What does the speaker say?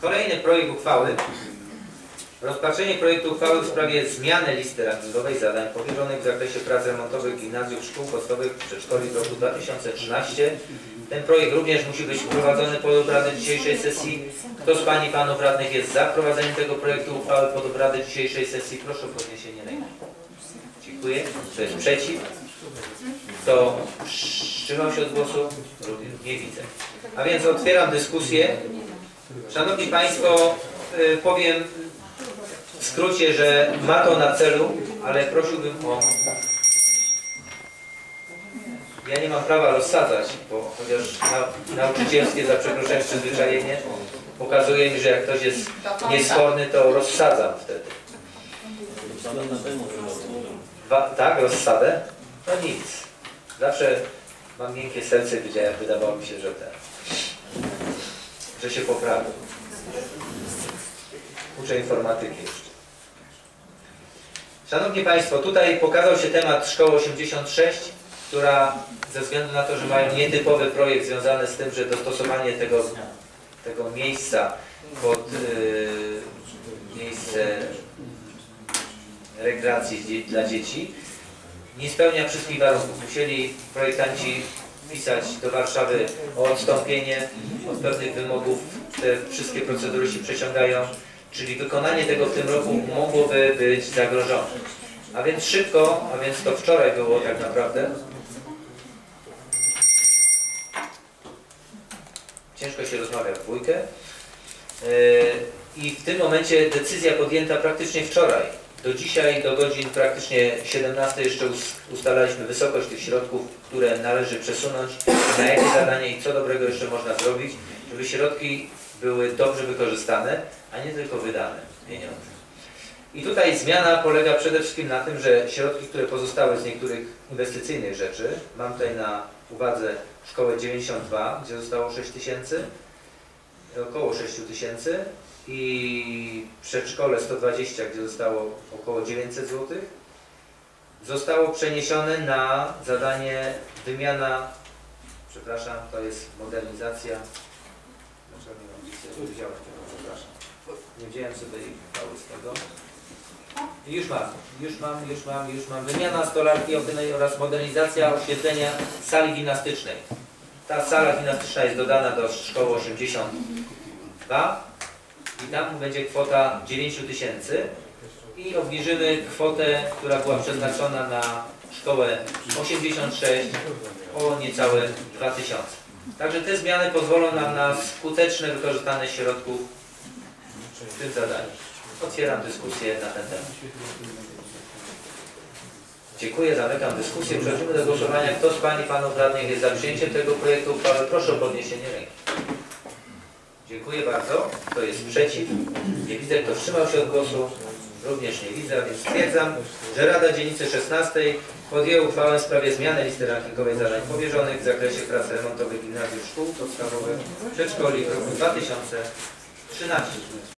Kolejny projekt uchwały. Rozpatrzenie projektu uchwały w sprawie zmiany listy rankingowej zadań powierzonych w zakresie prac remontowych gimnazjów, szkół podstawowych, przedszkoli w roku 2013. Ten projekt również musi być wprowadzony pod obrady dzisiejszej sesji. Kto z Pań i Panów Radnych jest za wprowadzeniem tego projektu uchwały pod obrady dzisiejszej sesji? Proszę o podniesienie ręki. Dziękuję. Kto jest przeciw? Kto wstrzymał się od głosu? Nie widzę. A więc otwieram dyskusję. Szanowni Państwo, powiem w skrócie, że ma to na celu, ale prosiłbym o... Ja nie mam prawa rozsadzać, bo chociaż nauczycielskie, za przeproszeniem, przyzwyczajenie pokazuje mi, że jak ktoś jest niesforny, to rozsadzam wtedy. Tak? Rozsadę? No nic. Zawsze mam miękkie serce, widziałem, wydawało mi się, że ten... że się poprawił. Uczę informatyki jeszcze. Szanowni Państwo, tutaj pokazał się temat Szkoły 86, która ze względu na to, że mają nietypowy projekt związany z tym, że dostosowanie tego miejsca pod miejsce rekreacji dla dzieci nie spełnia wszystkich warunków. Musieli projektanci pisać do Warszawy o odstąpienie od pewnych wymogów. Te wszystkie procedury się przeciągają. Czyli wykonanie tego w tym roku mogłoby być zagrożone. A więc szybko, a więc to wczoraj było tak naprawdę. Ciężko się rozmawia w dwójkę. I w tym momencie decyzja podjęta praktycznie wczoraj. Do dzisiaj, do godzin praktycznie 17 jeszcze ustalaliśmy wysokość tych środków, które należy przesunąć, na jakie zadanie i co dobrego jeszcze można zrobić, żeby środki były dobrze wykorzystane, a nie tylko wydane pieniądze. I tutaj zmiana polega przede wszystkim na tym, że środki, które pozostały z niektórych inwestycyjnych rzeczy, mam tutaj na uwadze szkołę 92, gdzie zostało 6 tysięcy, około 6 tysięcy i przedszkole 120, gdzie zostało około 900 zł, zostało przeniesione na zadanie wymiana, przepraszam, to jest modernizacja. Nie wziąłem sobie ich z tego. I już mam. Wymiana stolarki obynej oraz modernizacja oświetlenia sali gimnastycznej. Ta sala gimnastyczna jest dodana do szkoły 82 i tam będzie kwota 9000 i obniżymy kwotę, która była przeznaczona na szkołę 86 o niecałe 2000. Także te zmiany pozwolą nam na skuteczne wykorzystanie środków w tym zadaniu. Otwieram dyskusję na ten temat. Dziękuję, zamykam dyskusję. Przechodzimy do głosowania. Kto z Pań i Panów Radnych jest za przyjęciem tego projektu uchwały? Proszę o podniesienie ręki. Dziękuję bardzo. Kto jest przeciw? Nie widzę. Kto wstrzymał się od głosu? Również nie widzę, więc stwierdzam, że Rada Dzielnicy 16 podjęła uchwałę w sprawie zmiany listy rankingowej zadań powierzonych w zakresie prac remontowych gimnazjów, szkół podstawowych, przedszkoli w roku 2013.